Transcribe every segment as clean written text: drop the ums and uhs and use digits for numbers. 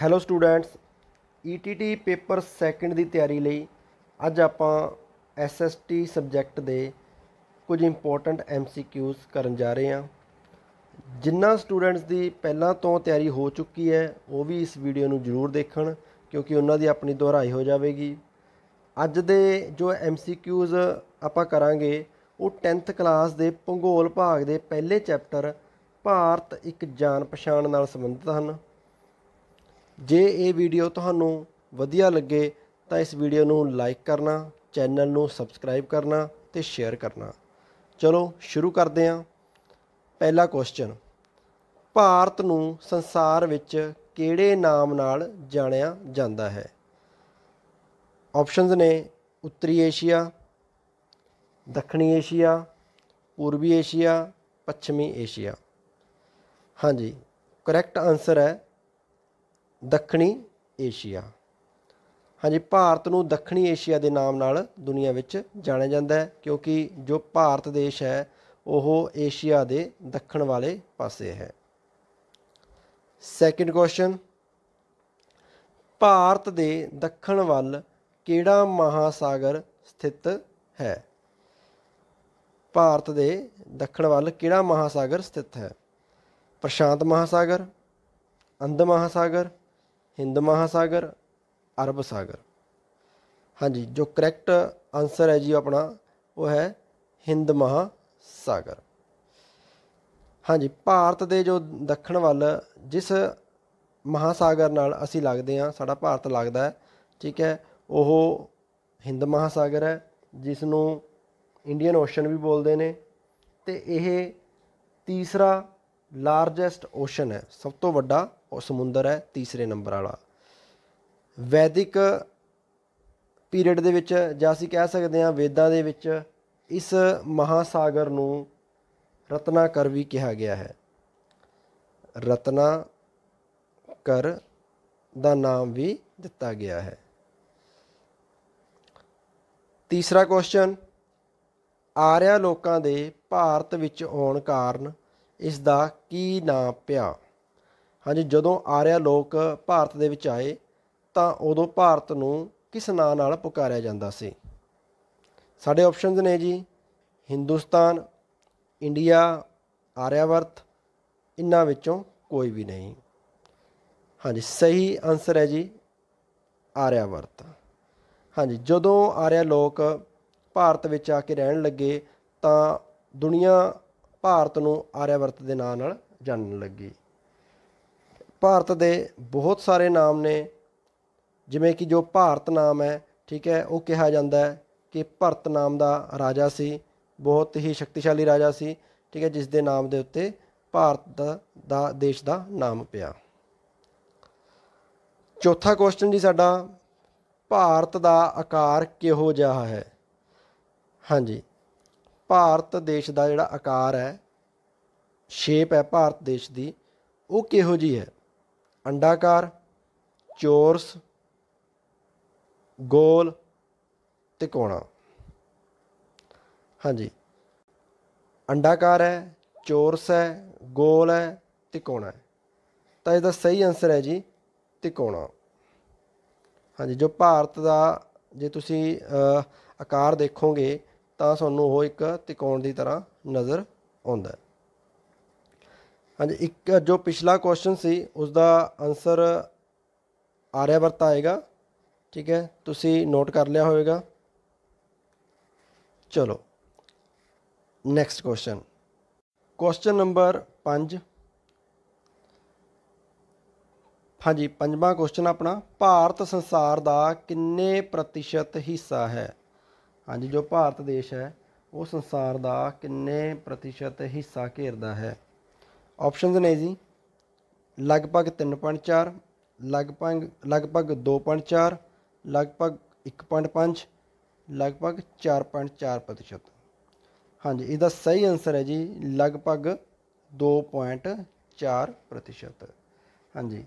Hello students ETT paper second की तैयारी ਲਈ ਅੱਜ ਆਪਾਂ SST सबजैक्ट के कुछ इंपोर्टेंट MCQs करन जा रहे हैं। जिन्ना स्टूडेंट्स की पहला तो तैयारी हो चुकी है वो भी इस वीडियो में जरूर देखण क्योंकि उन्हां दी अपनी दोहराई हो जाएगी। अज दे जो MCQs आपां करांगे वो 10th क्लास के भूगोल भाग के पहले चैप्टर भारत एक जान पछाण नाल संबंधित हैं। जे ये वीडियो तुहानू वधिया लगे तो इस वीडियो नू लाइक करना, चैनल नू सबसक्राइब करना ते शेयर करना। चलो शुरू करते हैं। पहला क्वेश्चन, भारत नू संसार विच केड़े नाम नाल जानिया जांदा है? ऑप्शनस ने उत्तरी एशिया, दक्षिणी एशिया, पूर्वी एशिया, पश्चिमी एशिया। हाँ जी, करैक्ट आंसर है दक्षिणी एशिया। हाँ जी, भारत को दक्षिणी एशिया के नाम नाल दुनिया विच जाने जाता है क्योंकि जो भारत देश है वह एशिया के दक्षिण वाले पासे है। सैकेंड क्वेश्चन, भारत के दक्षिण वाल केड़ा महासागर स्थित है? भारत के दक्षिण वाल केड़ा महासागर स्थित है? प्रशांत महासागर, अंदमान महासागर, हिंद महासागर, अरब सागर। हाँ जी, जो करैक्ट आंसर है जी अपना वो है हिंद महासागर। हाँ जी, भारत के जो दक्षिण वाल जिस महासागर नाल असी लगते हाँ, साडा भारत लगता है, ठीक है, वो हिंद महासागर है जिसनों इंडियन ओशन भी बोलते हैं। तो यह तीसरा लार्जेस्ट ओशन है, सब तो वड्डा समुंदर है, तीसरे नंबर वाला। वैदिक पीरियड दे विच जां असीं कह सकते हैं वेदां दे विच इस महासागर नूं रत्नाकर भी कहा गया है। रत्नाकर दा नाम भी दिता गया है। तीसरा क्वेश्चन, आर्या लोकां दे भारत विच आउण कारण इस दा की नाम पिया? हाँ जी, जदों आर्या लोग भारत दे विच आए तो उदों भारत नूं किस नाम नाल पुकारिया जांदा सी? साडे ऑप्शनस ने जी हिंदुस्तान, इंडिया, आर्यावर्त, इन्हां विचों कोई भी नहीं। हाँ जी, सही आंसर है जी आर्यावर्त। हाँ जी, जदों आर्या लोग भारत विच आके रहन लगे तो दुनिया भारत नूं आर्यावर्त दे नाम नाल जानन लगी। भारत के बहुत सारे नाम ने जिमें कि जो भारत नाम है, ठीक है, वो कहा जाता है कि भरत नाम का राजा सी, बहुत ही शक्तिशाली राजा सी, ठीक है, जिस दे नाम के उत्ते भारत दा देश का नाम पिया। चौथा क्वेश्चन जी साडा, भारत का आकार किहो जिहा है? हाँ जी, भारत देश का जिहड़ा आकार है, शेप है भारत देश की, वो किहो जी है? अंडाकार, चौरस, गोल, तिकोणा। हाँ जी, अंडाकार है, चौरस है, गोल है, तिकोणा है। तो इसका सही आंसर है जी तिकोणा। हाँ जी, जो भारत का जे तुसी आकार देखोगे तो तुहानूं वो एक तिकोण की तरह नज़र आउंदा है। हाँ जी, एक जो पिछला क्वेश्चन सी उसका आंसर आर्यावर्त आएगा, ठीक है, तुसी नोट कर लिया होगा। चलो नेक्स्ट क्वेश्चन, क्वेश्चन नंबर 5। हाँ जी, 5वां क्वेश्चन अपना, भारत संसार का कितने प्रतिशत हिस्सा है? हाँ जी, जो भारत देश है वो संसार का कितने प्रतिशत हिस्सा घेरदा है? ऑप्शनस ने जी लगभग 3.4, लगभग 2.4, लगभग 1.5, लगभग 4.4%। हाँ जी, इसका सही आंसर है जी लगभग 2.4%। हाँ जी,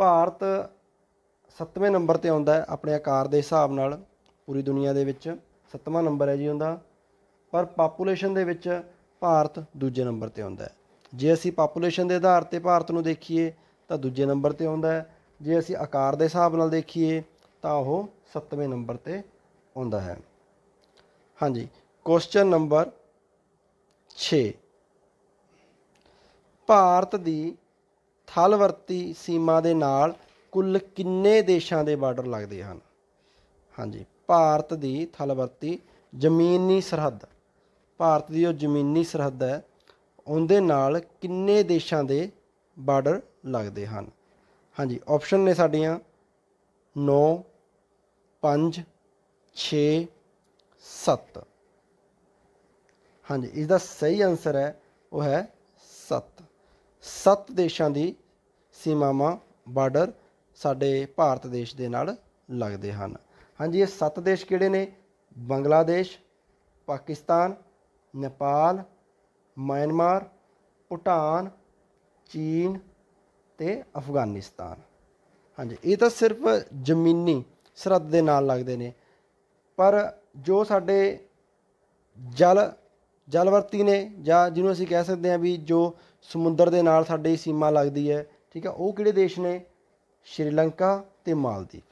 भारत 7वें नंबर पर आता है अपने आकार के हिसाब नाल, पूरी दुनिया के 7वां नंबर है जी उनका, पर पापूलेशन दे विच भारत दूजे नंबर पर आता है। जे असी पापूलेशन के आधार पर भारत को देखिए तो दूजे नंबर पर आता है, जे असी आकार के हिसाब नाल देखीए तो वह 7वें नंबर पर आता है। हाँ जी, क्वेश्चन नंबर 6, भारत की थलवर्ती सीमा के नाल कुल किन्ने देशों के बार्डर लगते हैं। हाँ जी, भारत की थलवर्ती जमीनी सरहद, भारत की जो जमीनी सरहद है उनके नाल किन्ने देशों के बार्डर लगते हैं। हाँ जी, ऑप्शन ने साड़ियाँ 9, 5, 6, 7। हाँ जी, इसका सही आंसर है वह है 7 देशों की सीमावां बार्डर साडे भारत देश के नाल लगते हैं। हाँ जी, ये 7 देश किहड़े ने? बांग्लादेश, पाकिस्तान, नेपाल, म्यांमार, भूटान, चीन ते अफगानिस्तान। हाँ जी, ये तो सिर्फ जमीनी सरहद के नाल लगते हैं, पर जो साडे जलवर्ती ने जां जिन्होंने असीं कह सकते हैं भी जो समुद्र के नाल साडी सीमा लगती है, ठीक है, वो किहड़े देश ने? श्रीलंका ते मालदीव।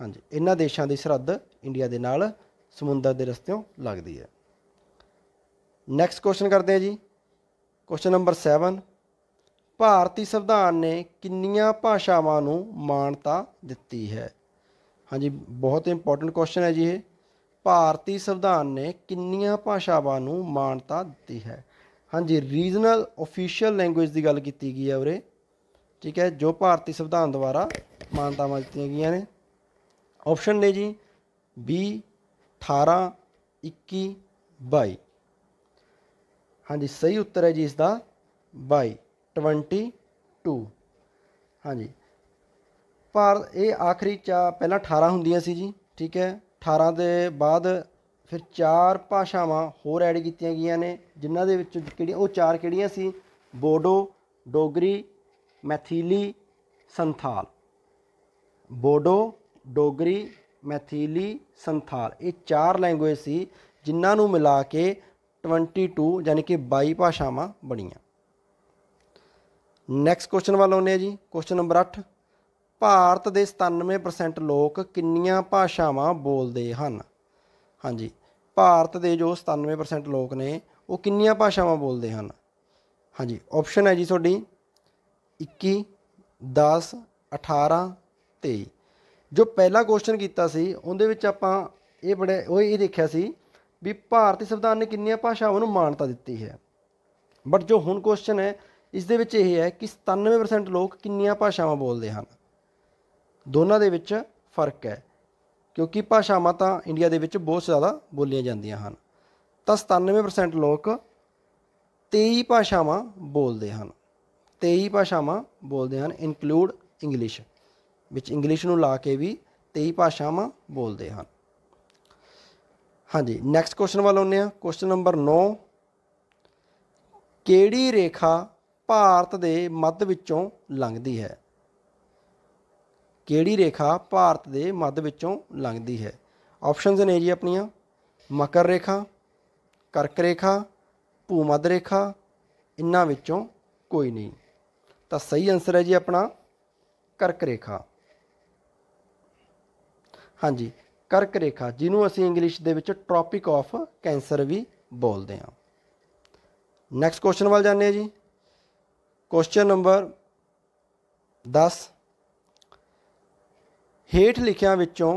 हाँ जी, इन्हां देशों की सरहद इंडिया के नाल समुद्र के रस्ते लगती है। नैक्सट क्वेश्चन करते हैं जी, क्वेश्चन नंबर 7, भारतीय संविधान ने कितनी भाषाओं को मान्यता दी है? हाँ जी, बहुत इंपॉर्टेंट क्वेश्चन है जी ये। भारतीय संविधान ने कितनी भाषाओं को मान्यता दी है? हाँ जी, रीजनल ऑफिशियल लैंग्वेज की गल की गई है उरे, ठीक है, जो भारतीय संविधान द्वारा मान्यतावां दित्तियां गईयां ने। ऑप्शन ने जी 20, 18, 21, 22। हाँ जी, सही उत्तर है जी इसका 22, 22। हाँ जी, भारत ये आखिरी पहला 18 होंदियां सी जी, ठीक है, 18 के बाद फिर 4 भाषावां होर ऐड कीतियां गईयां ने, जिन्हां दे विच वो 4 किहड़ियां सी? बोडो, डोगरी, मैथिली, संथाल। बोडो, डोगरी, मैथिली, संथाल, ये 4 लैंगुएज सी जिन्हां नूं मिला के 22 यानी कि 22 भाषावां बनिया। नैक्सट क्वेश्चन वाल आने जी, क्वेश्चन नंबर 8, भारत के 97% लोग कितनी भाषावां बोलते हैं? हाँ जी, भारत के जो 97% लोग ने वो कितनी भाषावां बोलते हैं? हाँ जी, ऑप्शन है जी थोड़ी 21, 10, 18, 23। जो पहला क्वेश्चन किया सी उहदे विच आपां ये बड़े वो ये देखा सी भी भारतीय संविधान ने कितनी भाषाओं को मान्यता दी है, बट जो हुण क्वेश्चन है इस दे विच यह है कि 97% लोग कितनी भाषावां बोलते हैं। दोनों दे विच फर्क है क्योंकि भाषावां तो इंडिया दे विच बहुत ज़्यादा बोलियां जांदियां हन, तो 97% लोग 23 भाषावां बोलते हैं। 23 भाषावां बोलते हैं, इनकलूड इंग्लिश, विच इंग्लिश नूं ला के भी 23 भाषावां बोलते हैं। हाँ जी, नैक्सट क्वेश्चन वाल आने, क्वेश्चन नंबर 9, केड़ी रेखा भारत के मध्य विचों लंघती है? केड़ी रेखा भारत के मध्य विचों लंघती है? ऑप्शनस ने जी अपनियां मकर रेखा, कर्क रेखा, भूमध्य रेखा, इन्हां विचों कोई नहीं, तो सही आंसर है जी अपना कर्क रेखा। हाँ जी, कर्क रेखा जिन्हों असी इंग्लिश दे विच ट्रॉपिक ऑफ कैंसर भी बोलते हैं। नैक्सट क्वेश्चन वाल जाने जी, क्वेश्चन नंबर 10, हेठ लिखियां विचों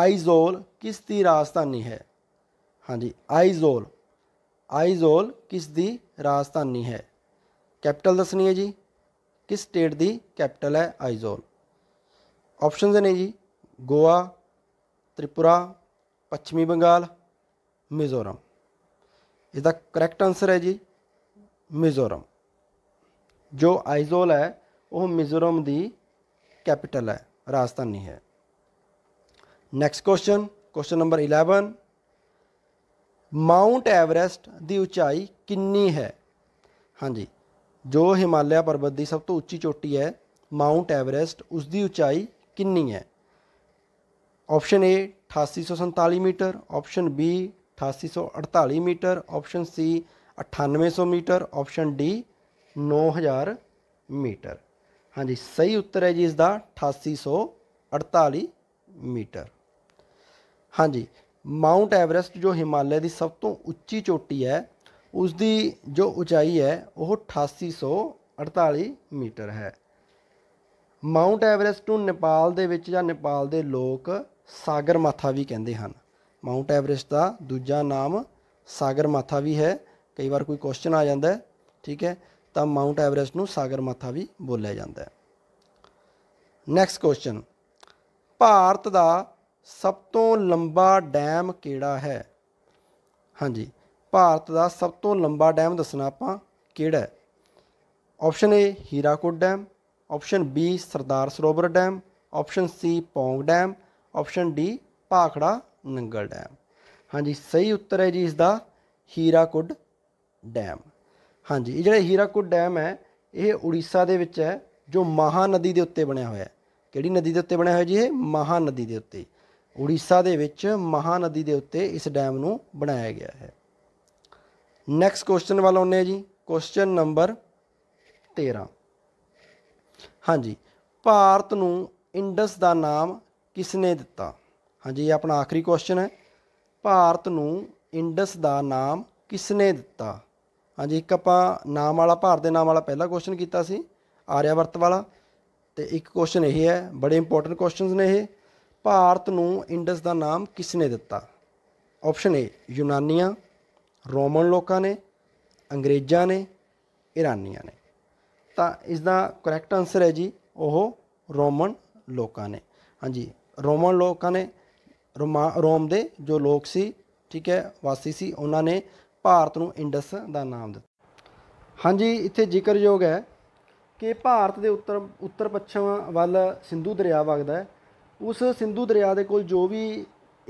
आइजोल किस दी राजधानी है? हाँ जी, आइजोल, आइजोल किस दी राजधानी है? कैपिटल दसनी है जी, किस स्टेट दी कैपिटल है आइजोल? ऑप्शनस ने जी गोवा, त्रिपुरा, पश्चिमी बंगाल, मिजोरम। इसका करैक्ट आंसर है जी मिजोरम, जो आइजोल है वह मिजोरम की कैपिटल है, राजधानी है। Next question, question number 11, Mount Everest की ऊंचाई कितनी है? हाँ जी, जो हिमालय पर्वत की सब तो उच्ची चोटी है माउंट एवरेस्ट, उसकी ऊंचाई कितनी है? Option A 8847 metre, option B 8848 metre, option C 9800 metre, option D 9000 metre. हाँ जी सही उत्तर है जी इसका 8848 मीटर। हाँ जी माउंट एवरेस्ट जो हिमालय की सब तो उच्ची चोटी है उसकी जो ऊंचाई है वह 8848 मीटर है। माउंट एवरेस्ट को नेपाल दे विच जां नेपाल के लोग सागरमाथा भी कहते हैं। माउंट एवरेस्ट का दूजा नाम सागरमाथा भी है। कई बार कोई क्वेश्चन आ जाता है ठीक है तो माउंट एवरेस्ट नूं सागरमाथा भी बोलिया जाता है। नैक्सट क्वेश्चन भारत का सब तो लंबा डैम केड़ा है। हाँ जी भारत का सब तो लंबा डैम दसना आपां केड़ा है। Option A Hirakud dam, option B Sardar Sarovar dam, option C Pong dam, option D Bhakra Nangal dam. हाँ जी सही उत्तर है जी इसका हीराकुड डैम। हाँ जी ये हीराकुड डैम है ये उड़ीसा दे विच है जो महानदी के उत्ते बनिया होया है। किहड़ी नदी के उत्ते बनिया होया जी ये महानदी के उत्ते उड़ीसा दे विच महानदी के उत्ते इस डैम नूं बनाया गया है। नैक्सट क्वेश्चन वाल आने जी क्वेश्चन नंबर 13। हाँ जी भारत नूं इंडस का नाम किसने दिता। हाँ जी ये अपना आखिरी क्वेश्चन है भारत नूं इंडस का नाम किसने दिता। हाँ जी एक अपा नाम वाला भारत के नाम वाला पहला क्वेश्चन किया सी आर्यावर्त वाला तो एक क्वेश्चन यही है बड़े इंपोर्टेंट क्वेश्चन ने ये भारत नूं इंडस का नाम किसने दिता। ऑप्शन ए यूनानियाँ, रोमन लोगों ने, अंग्रेज़ों ने, ईरानियां ने। तो इसका करैक्ट आंसर है जी वह रोमन लोगों ने। हाँ जी रोमन लोगों ने रोम के जो लोग सी ठीक है वासी सी उन्होंने भारत को इंडस का नाम दिता। हाँ जी इत्थे जिक्रयोग है कि भारत के उत्तर पश्चिम वाल सिंधु दरिया वगदा है। उस सिंधु दरिया के कोल जो भी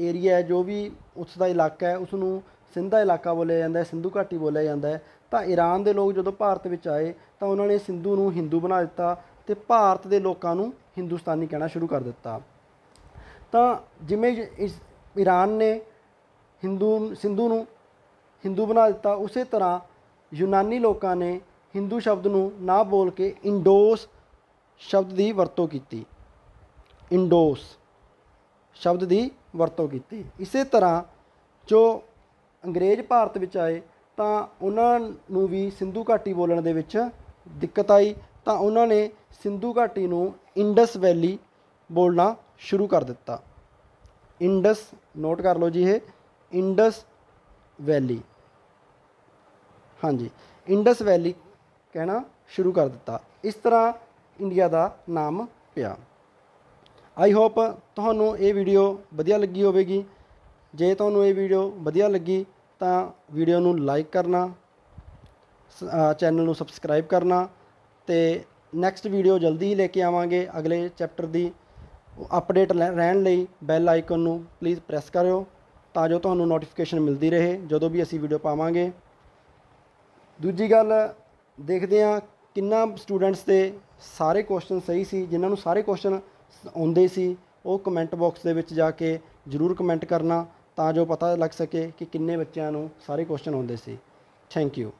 एरिया है जो भी उसका इलाका है उसनूं सिंधा इलाका बोलिया जाता है, सिंधु घाटी बोलिया जाता है। तो ईरान के लोग जो भारत में आए तो उन्होंने सिंधु नूं हिंदू बना दिता तो भारत के लोगों नूं हिंदुस्तानी कहना शुरू कर दिता। तो जिमें ईरान ने सिंधु नूं हिंदू बना दिता उस तरह यूनानी लोगों ने हिंदू शब्द नूं ना बोल के इंडोस शब्द की वरतों की। इंडोस शब्द की वरतों की। इस तरह जो अंग्रेज़ भारत में आए तो उन्होंने भी सिंधु घाटी बोलने दे विच दिक्कत आई तो उन्होंने सिंधु घाटी नूं इंडस वैली बोलना शुरू कर दिता। इंडस नोट कर लो जी ये इंडस वैली। हाँ जी इंडस वैली कहना शुरू कर दिता। इस तरह इंडिया का नाम पिया। आई होप तुहानू ये वीडियो वधिया लगी होगी। जे तुहानू ये वीडियो वधिया लगी तो वीडियो नू लाइक करना, चैनल नू सबसक्राइब करना तो नैक्सट वीडियो जल्दी ही लेके आवांगे। अगले चैप्टर की अपडेट रहन लई बैल आइकन नू प्लीज़ प्रेस करो ਤਾਂ ਜੋ ਤੁਹਾਨੂੰ नोटिफिकेशन मिलती रहे ਜਦੋਂ भी ਅਸੀਂ वीडियो ਪਾਵਾਂਗੇ। दूजी गल देखते हैं ਕਿੰਨਾ स्टूडेंट्स ਦੇ सारे क्वेश्चन सही सी। ਜਿਨ੍ਹਾਂ ਨੂੰ सारे क्वेश्चन ਆਉਂਦੇ ਸੀ ਉਹ कमेंट बॉक्स ਦੇ ਵਿੱਚ ਜਾ ਕੇ ਜ਼ਰੂਰ कमेंट करना ਤਾਂ ਜੋ ਪਤਾ ਲੱਗ ਸਕੇ ਕਿ ਕਿੰਨੇ ਬੱਚਿਆਂ ਨੂੰ सारे क्वेश्चन ਆਉਂਦੇ ਸੀ। Thank you.